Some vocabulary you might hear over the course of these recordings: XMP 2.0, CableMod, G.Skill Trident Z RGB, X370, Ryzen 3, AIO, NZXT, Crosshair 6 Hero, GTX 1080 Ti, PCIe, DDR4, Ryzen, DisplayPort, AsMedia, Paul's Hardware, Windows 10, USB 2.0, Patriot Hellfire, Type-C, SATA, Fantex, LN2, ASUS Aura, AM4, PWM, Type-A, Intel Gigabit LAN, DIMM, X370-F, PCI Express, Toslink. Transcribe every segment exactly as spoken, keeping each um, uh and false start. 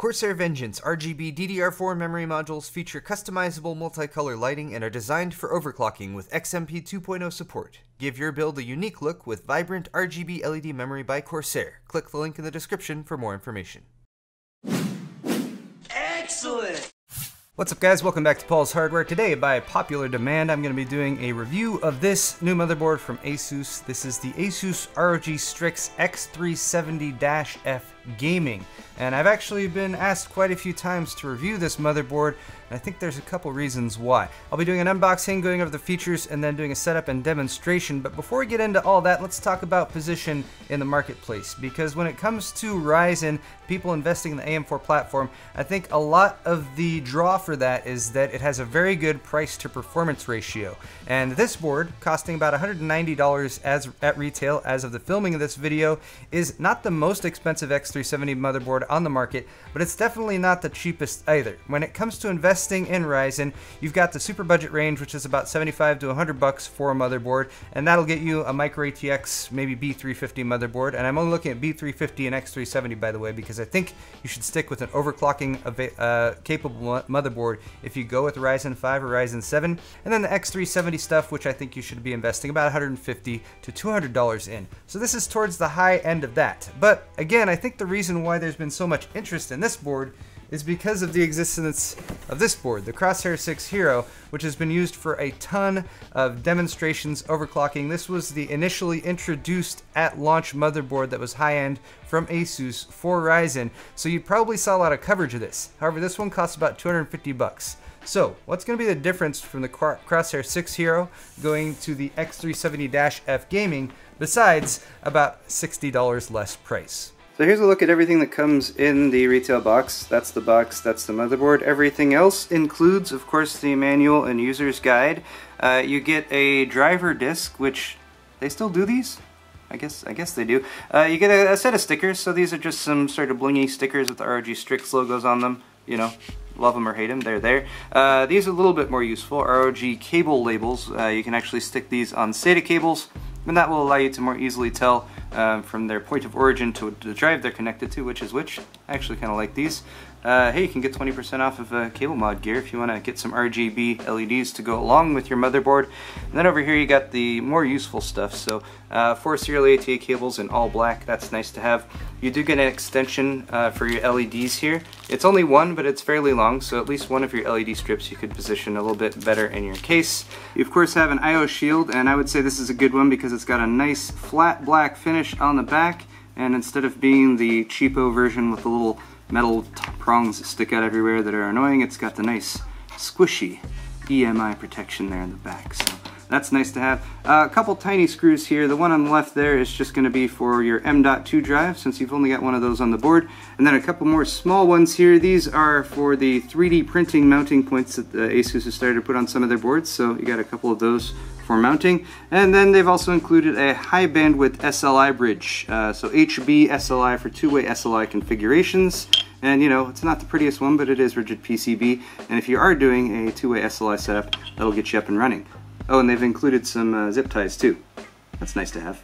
Corsair Vengeance R G B D D R four memory modules feature customizable multicolor lighting and are designed for overclocking with X M P two point oh support. Give your build a unique look with vibrant R G B L E D memory by Corsair. Click the link in the description for more information. Excellent! What's up, guys? Welcome back to Paul's Hardware. Today, by popular demand, I'm going to be doing a review of this new motherboard from ASUS. This is the ASUS ROG Strix X three seventy F Gaming. And I've actually been asked quite a few times to review this motherboard, and I think there's a couple reasons why. I'll be doing an unboxing, going over the features, and then doing a setup and demonstration. But before we get into all that, let's talk about position in the marketplace. Because when it comes to Ryzen, people investing in the A M four platform, I think a lot of the draw for that is that it has a very good price to performance ratio. And this board, costing about one hundred ninety dollars as at retail as of the filming of this video, is not the most expensive X three seventy motherboard on the market, but it's definitely not the cheapest either. When it comes to investing in Ryzen, you've got the super budget range, which is about seventy-five to one hundred bucks for a motherboard, and that'll get you a micro A T X, maybe B three fifty motherboard. And I'm only looking at B three fifty and X three seventy, by the way, because I think you should stick with an overclocking uh, capable motherboard if you go with Ryzen five or Ryzen seven. And then the X three seventy stuff, which I think you should be investing about one hundred fifty to two hundred dollars in. So this is towards the high end of that. But again, I think the reason why there's been so much interest in this board is because of the existence of this board, the Crosshair six Hero, which has been used for a ton of demonstrations overclocking. This was the initially introduced at launch motherboard that was high-end from ASUS for Ryzen, so you probably saw a lot of coverage of this. However, this one costs about two hundred fifty bucks. So what's going to be the difference from the Crosshair six Hero going to the X three seventy F Gaming, besides about sixty dollars less price? So here's a look at everything that comes in the retail box. That's the box, that's the motherboard. Everything else includes, of course, the manual and user's guide. Uh, you get a driver disc, which they still do these? I guess I guess they do. Uh, you get a, a set of stickers, so these are just some sort of blingy stickers with the R O G Strix logos on them, you know. Love them or hate them, they're there. Uh, these are a little bit more useful, R O G cable labels. Uh, you can actually stick these on SATA cables, and that will allow you to more easily tell um, from their point of origin to the drive they're connected to which is which. I actually kind of like these. Uh, hey, you can get twenty percent off of uh, CableMod gear if you want to get some R G B L E Ds to go along with your motherboard. And then over here you got the more useful stuff, so uh, four serial A T A cables in all black, that's nice to have. You do get an extension uh, for your L E Ds here. It's only one, but it's fairly long, so at least one of your L E D strips you could position a little bit better in your case. You of course have an I O shield, and I would say this is a good one because it's got a nice flat black finish on the back, and instead of being the cheapo version with the little metal prongs that stick out everywhere that are annoying, it's got the nice squishy E M I protection there in the back, so that's nice to have. Uh, a couple tiny screws here. The one on the left there is just going to be for your M dot two drive, since you've only got one of those on the board. And then a couple more small ones here. These are for the three D printing mounting points that the ASUS has started to put on some of their boards, so you got a couple of those for mounting. And then they've also included a high bandwidth S L I bridge, uh, so H B S L I for two-way S L I configurations. And you know, it's not the prettiest one, but it is rigid P C B, and if you are doing a two-way S L I setup, that'll get you up and running. Oh, and they've included some uh, zip ties too. That's nice to have.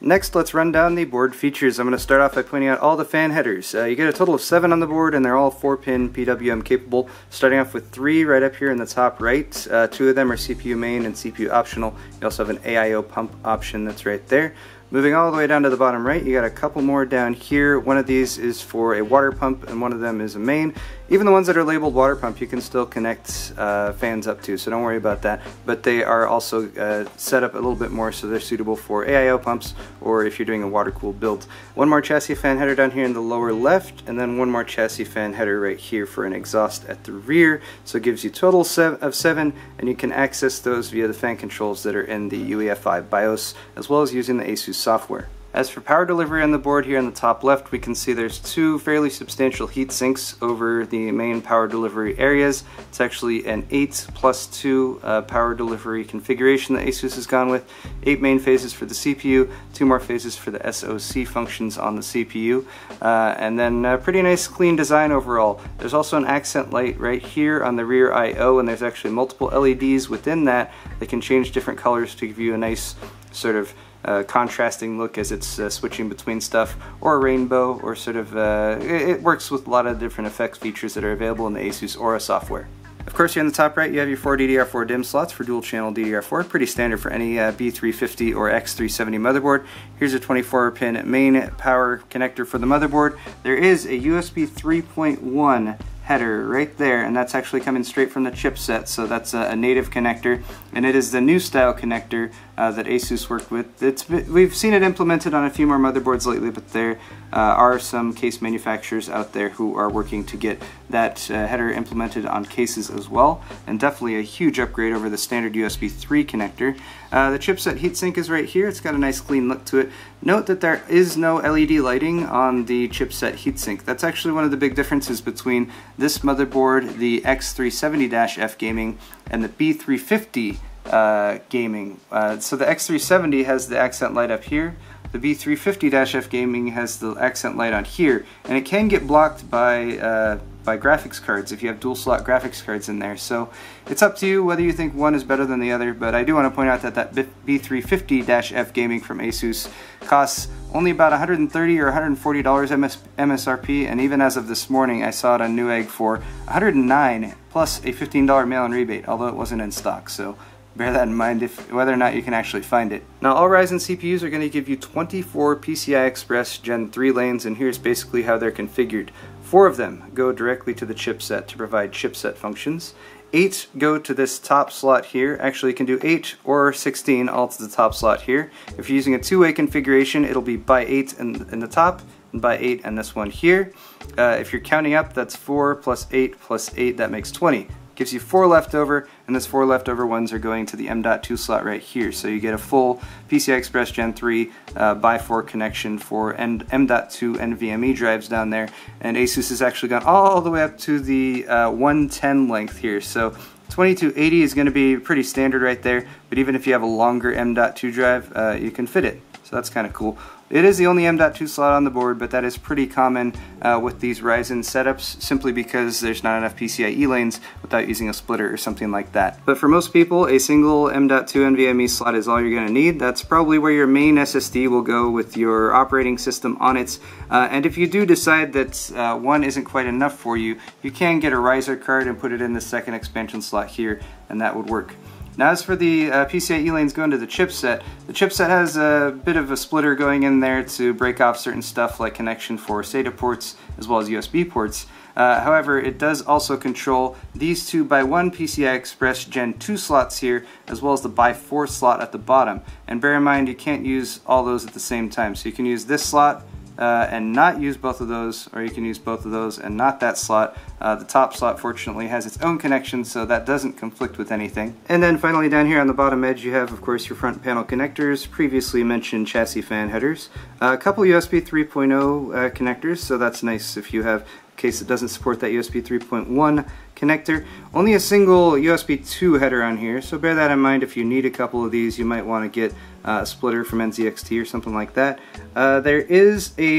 Next, let's run down the board features. I'm going to start off by pointing out all the fan headers. Uh, you get a total of seven on the board, and they're all four pin P W M capable, starting off with three right up here in the top right. Uh, two of them are C P U main and C P U optional. You also have an A I O pump option that's right there. Moving all the way down to the bottom right, you got a couple more down here. One of these is for a water pump, and one of them is a main. Even the ones that are labeled water pump, you can still connect uh, fans up to, so don't worry about that. But they are also uh, set up a little bit more, so they're suitable for A I O pumps, or if you're doing a water-cooled build. One more chassis fan header down here in the lower left, and then one more chassis fan header right here for an exhaust at the rear. So it gives you total of seven, and you can access those via the fan controls that are in the U E F I BIOS, as well as using the ASUS software. As for power delivery on the board, here in the top left we can see there's two fairly substantial heat sinks over the main power delivery areas. It's actually an eight plus two uh, power delivery configuration that ASUS has gone with. Eight main phases for the C P U, two more phases for the S O C functions on the C P U, uh, and then a pretty nice clean design overall. There's also an accent light right here on the rear I O, and there's actually multiple L E Ds within that that can change different colors to give you a nice sort of uh, contrasting look as it's uh, switching between stuff, or a rainbow, or sort of, uh, it, it works with a lot of different effects features that are available in the ASUS Aura software. Of course, here on the top right, you have your four D D R four DIMM slots for dual channel D D R four, pretty standard for any uh, B three fifty or X three seventy motherboard. Here's a twenty-four pin main power connector for the motherboard. There is a U S B three point one header right there, and that's actually coming straight from the chipset, so that's a, a native connector, and it is the new style connector uh, that ASUS worked with. It's, we've seen it implemented on a few more motherboards lately, but there uh, are some case manufacturers out there who are working to get that uh, header implemented on cases as well, and definitely a huge upgrade over the standard U S B three connector. Uh, the chipset heatsink is right here. It's got a nice clean look to it. Note that there is no L E D lighting on the chipset heatsink. That's actually one of the big differences between this motherboard, the X three seventy F gaming, and the B three fifty uh, gaming. Uh, so the X three seventy has the accent light up here, the B three fifty F gaming has the accent light on here, and it can get blocked by uh, by graphics cards if you have dual slot graphics cards in there. So it's up to you whether you think one is better than the other, but I do want to point out that that B three fifty F gaming from ASUS costs only about one hundred thirty dollars or one hundred forty dollars M S R P, and even as of this morning I saw it on Newegg for one hundred nine dollars plus a fifteen dollar mail-in rebate, although it wasn't in stock, so bear that in mind if, whether or not you can actually find it. Now, all Ryzen C P Us are going to give you twenty-four P C I Express Gen three lanes, and here's basically how they're configured. Four of them go directly to the chipset to provide chipset functions. Eight go to this top slot here. Actually, you can do eight or sixteen all to the top slot here. If you're using a two-way configuration, it'll be by eight in, in the top, and by eight and this one here. Uh, if you're counting up, that's four plus eight plus eight, that makes twenty. Gives you four leftover, and those four leftover ones are going to the M dot two slot right here. So you get a full P C I Express Gen three uh, by four connection for M dot two NVMe drives down there, and ASUS has actually gone all the way up to the uh, one ten length here. So twenty-two eighty is going to be pretty standard right there, but even if you have a longer M dot two drive, uh, you can fit it. So that's kind of cool. It is the only M dot two slot on the board, but that is pretty common uh, with these Ryzen setups, simply because there's not enough PCIe lanes without using a splitter or something like that. But for most people, a single M dot two NVMe slot is all you're going to need. That's probably where your main S S D will go with your operating system on it. Uh, and if you do decide that uh, one isn't quite enough for you, you can get a riser card and put it in the second expansion slot here, and that would work. Now, as for the uh, PCIe lanes going to the chipset, the chipset has a bit of a splitter going in there to break off certain stuff like connection for SATA ports as well as U S B ports. Uh, however, it does also control these two by one PCI Express Gen two slots here, as well as the by four slot at the bottom. And bear in mind, you can't use all those at the same time. So you can use this slot Uh, and not use both of those, or you can use both of those and not that slot. Uh, the top slot fortunately has its own connection, so that doesn't conflict with anything. And then finally down here on the bottom edge you have, of course, your front panel connectors, previously mentioned chassis fan headers, uh, a couple U S B three point oh uh, connectors, so that's nice if you have a case that doesn't support that U S B three point one connector. Only a single U S B two header on here, so bear that in mind. If you need a couple of these, you might want to get Uh, splitter from N Z X T or something like that. Uh, there is a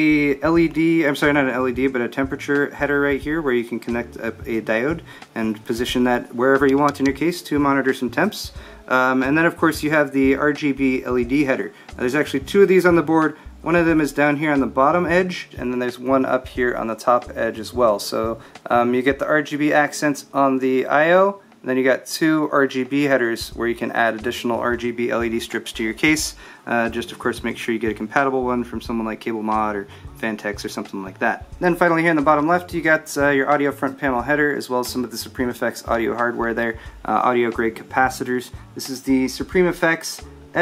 L E D, I'm sorry, not an L E D, but a temperature header right here where you can connect a, a diode and position that wherever you want in your case to monitor some temps. Um, and then of course you have the R G B L E D header. Now, there's actually two of these on the board. One of them is down here on the bottom edge, and then there's one up here on the top edge as well. So um, you get the R G B accents on the I O, and then you got two R G B headers where you can add additional R G B L E D strips to your case. Uh, just of course make sure you get a compatible one from someone like CableMod or Fantex or something like that. Then finally here in the bottom left you got uh, your audio front panel header, as well as some of the Supreme F X audio hardware there, uh, audio grade capacitors. This is the Supreme F X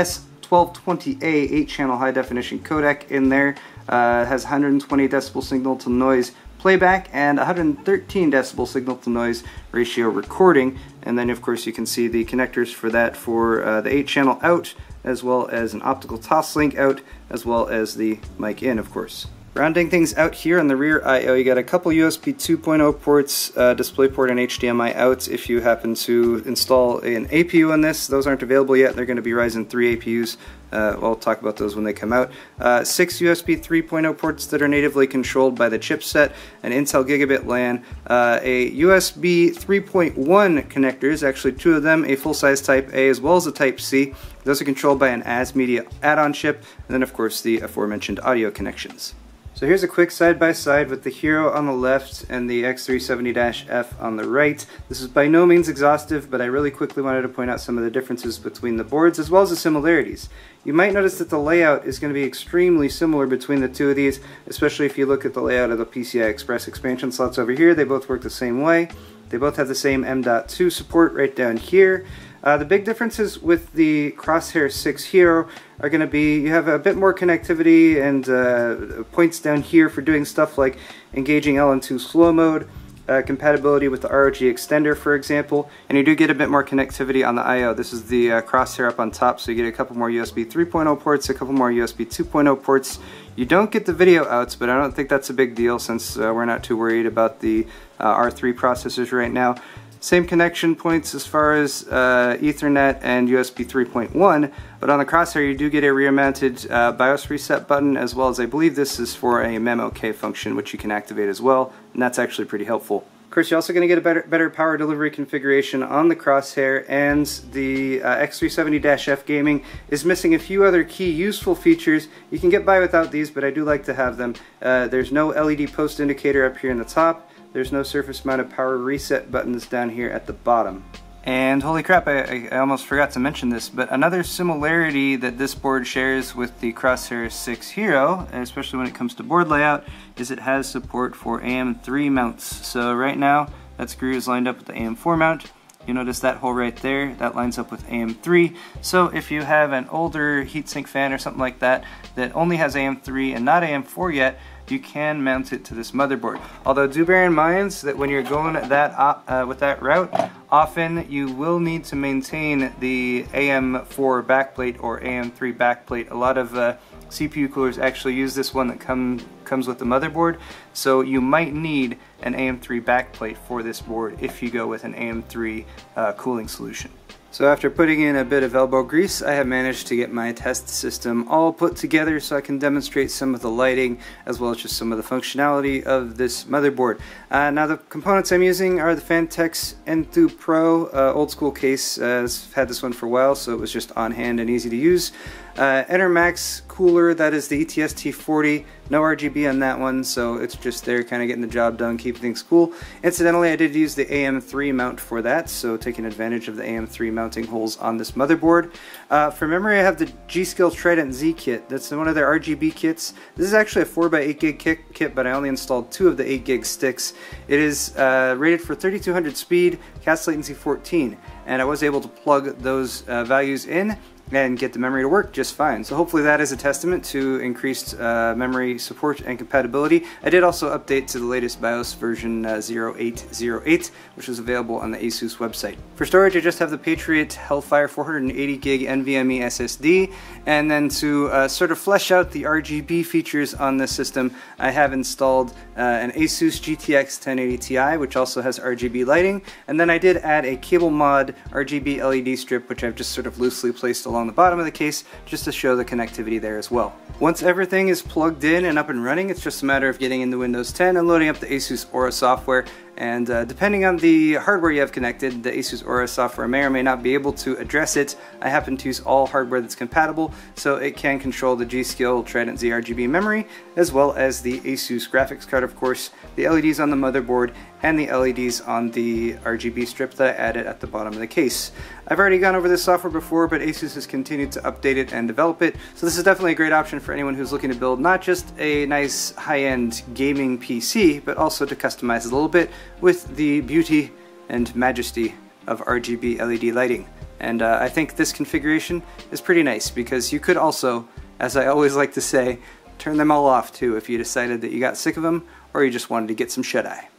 S twelve twenty A eight channel high definition codec in there. Uh, it has one hundred twenty decibel signal to noise playback and one hundred thirteen decibel signal to noise ratio recording, and then of course you can see the connectors for that for uh, the eight channel out, as well as an optical toslink out, as well as the mic in, of course. Rounding things out here on the rear I O, you got a couple U S B two point oh ports, uh, DisplayPort and H D M I outs if you happen to install an A P U on this. Those aren't available yet. They're going to be Ryzen three A P Us. Uh, I'll talk about those when they come out. Uh, six U S B three point oh ports that are natively controlled by the chipset, an Intel Gigabit LAN, uh, a U S B three point one connectors, actually two of them, a full-size Type A as well as a Type C. Those are controlled by an ASMedia add-on chip, and then of course the aforementioned audio connections. So here's a quick side-by-side with the Hero on the left and the X three seventy F on the right. This is by no means exhaustive, but I really quickly wanted to point out some of the differences between the boards as well as the similarities. You might notice that the layout is going to be extremely similar between the two of these, especially if you look at the layout of the P C I Express expansion slots over here. They both work the same way. They both have the same M dot two support right down here. Uh, the big differences with the Crosshair six Hero are going to be you have a bit more connectivity and uh, points down here for doing stuff like engaging L N two slow mode, uh, compatibility with the R O G extender, for example, and you do get a bit more connectivity on the I O. This is the uh, Crosshair up on top, so you get a couple more U S B three point oh ports, a couple more U S B two point oh ports. You don't get the video outs, but I don't think that's a big deal since uh, we're not too worried about the uh, R three processors right now. Same connection points as far as uh, Ethernet and U S B three point one, but on the Crosshair you do get a rear-mounted uh, BIOS reset button, as well as I believe this is for a mem O K function which you can activate as well, and that's actually pretty helpful. Of course, you're also going to get a better, better power delivery configuration on the Crosshair, and the uh, X three seventy F Gaming is missing a few other key useful features. You can get by without these, but I do like to have them. Uh, there's no L E D post indicator up here in the top. There's no surface mounted power reset buttons down here at the bottom. And holy crap, I, I almost forgot to mention this, but another similarity that this board shares with the Crosshair six Hero, and especially when it comes to board layout, is it has support for A M three mounts. So right now, that screw is lined up with the A M four mount. You notice that hole right there, that lines up with A M three. So if you have an older heatsink fan or something like that that only has A M three and not A M four yet, you can mount it to this motherboard. Although do bear in mind that when you're going that uh, with that route, often you will need to maintain the A M four backplate or A M three backplate. A lot of uh, C P U coolers actually use this one that come, comes with the motherboard, so you might need an A M three backplate for this board if you go with an A M three uh, cooling solution. So after putting in a bit of elbow grease, I have managed to get my test system all put together so I can demonstrate some of the lighting as well as just some of the functionality of this motherboard. Uh, now the components I'm using are the Fantex M two Pro uh, old school case. Uh, I've had this one for a while, so it was just on hand and easy to use. Uh, Enermax cooler, that is the E T S T forty, no R G B on that one, so it's just there kind of getting the job done, keeping things cool. Incidentally, I did use the A M three mount for that, so taking advantage of the A M three mounting holes on this motherboard. Uh, for memory, I have the G-Skill Trident Z kit. That's one of their R G B kits. This is actually a four by eight gig kit, but I only installed two of the eight gig sticks. It is uh, rated for thirty-two hundred speed, cast latency fourteen, and I was able to plug those uh, values in and get the memory to work just fine. So hopefully that is a testament to increased uh, memory support and compatibility. I did also update to the latest BIOS version uh, oh eight oh eight, which is available on the ASUS website. For storage, I just have the Patriot Hellfire four hundred eighty gig NVMe S S D, and then to uh, sort of flesh out the R G B features on this system, I have installed uh, an ASUS G T X ten eighty Ti, which also has R G B lighting, and then I did add a CableMod R G B L E D strip, which I've just sort of loosely placed along the bottom of the case just to show the connectivity there as well. Once everything is plugged in and up and running, it's just a matter of getting into Windows ten and loading up the ASUS Aura software, and uh, depending on the hardware you have connected, the ASUS Aura software may or may not be able to address it. I happen to use all hardware that's compatible, so it can control the G-Skill Trident Z R G B memory, as well as the ASUS graphics card, of course, the L E Ds on the motherboard, and the L E Ds on the R G B strip that I added at the bottom of the case. I've already gone over this software before, but ASUS has continued to update it and develop it, so this is definitely a great option for anyone who's looking to build not just a nice high-end gaming P C, but also to customize it a little bit with the beauty and majesty of R G B L E D lighting. And uh, I think this configuration is pretty nice, because you could also, as I always like to say, turn them all off too if you decided that you got sick of them or you just wanted to get some shut-eye.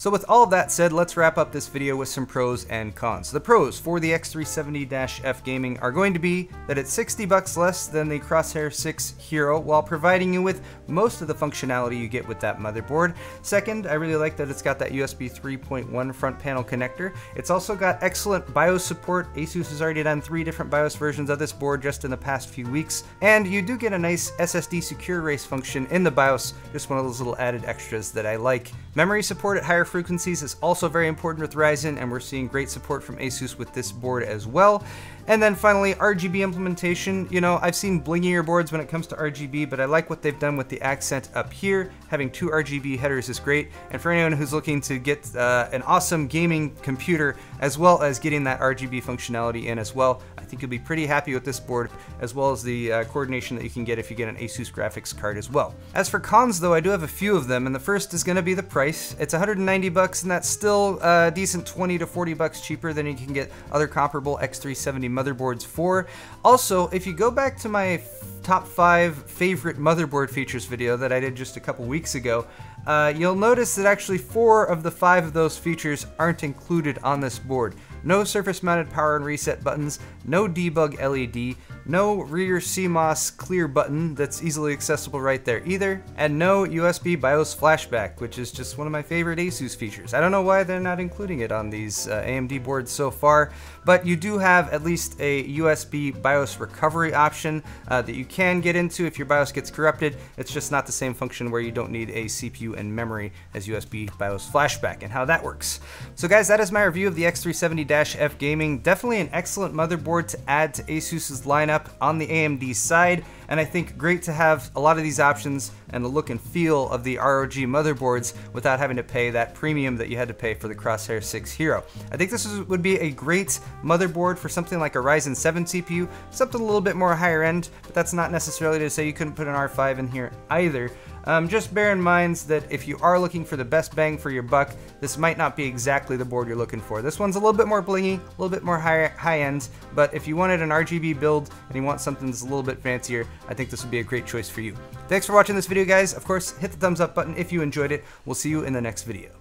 So with all of that said, let's wrap up this video with some pros and cons. The pros for the X three seventy F gaming are going to be that it's sixty bucks less than the Crosshair six Hero while providing you with most of the functionality you get with that motherboard. Second, I really like that it's got that U S B three point one front panel connector. It's also got excellent BIOS support. ASUS has already done three different BIOS versions of this board just in the past few weeks. And you do get a nice S S D secure race function in the BIOS, just one of those little added extras that I like. Memory support at higher frequencies is also very important with Ryzen, and we're seeing great support from ASUS with this board as well. And then finally, R G B implementation. You know, I've seen blingier boards when it comes to R G B, but I like what they've done with the accent up here. Having two R G B headers is great, and for anyone who's looking to get uh, an awesome gaming computer as well as getting that R G B functionality in as well, I think you'll be pretty happy with this board, as well as the uh, coordination that you can get if you get an ASUS graphics card as well. As for cons though, I do have a few of them, and the first is going to be the price. It's one hundred ninety bucks, and that's still a decent twenty to forty bucks cheaper than you can get other comparable X three seventy motherboards for. Also, if you go back to my top five favorite motherboard features video that I did just a couple weeks ago, uh, you'll notice that actually four of the five of those features aren't included on this board. No surface mounted power and reset buttons, no debug L E D, no rear C MOS clear button that's easily accessible right there either, and no U S B BIOS flashback, which is just one of my favorite ASUS features. I don't know why they're not including it on these uh, A M D boards so far, but you do have at least a U S B BIOS recovery option uh, that you can get into if your BIOS gets corrupted. It's just not the same function where you don't need a C P U and memory as U S B BIOS flashback and how that works. So guys, that is my review of the X three seventy F gaming. Definitely an excellent motherboard to add to ASUS's lineup on the A M D side, and I think great to have a lot of these options and the look and feel of the R O G motherboards without having to pay that premium that you had to pay for the Crosshair six Hero. I think this is, would be a great motherboard for something like a Ryzen seven C P U, something a little bit more higher end, but that's not necessarily to say you couldn't put an R five in here either. Um, just bear in mind that if you are looking for the best bang for your buck, this might not be exactly the board you're looking for. This one's a little bit more blingy, a little bit more high, high end, but if you wanted an R G B build and you want something that's a little bit fancier, I think this would be a great choice for you. Thanks for watching this video, guys. Of course, hit the thumbs up button if you enjoyed it. We'll see you in the next video.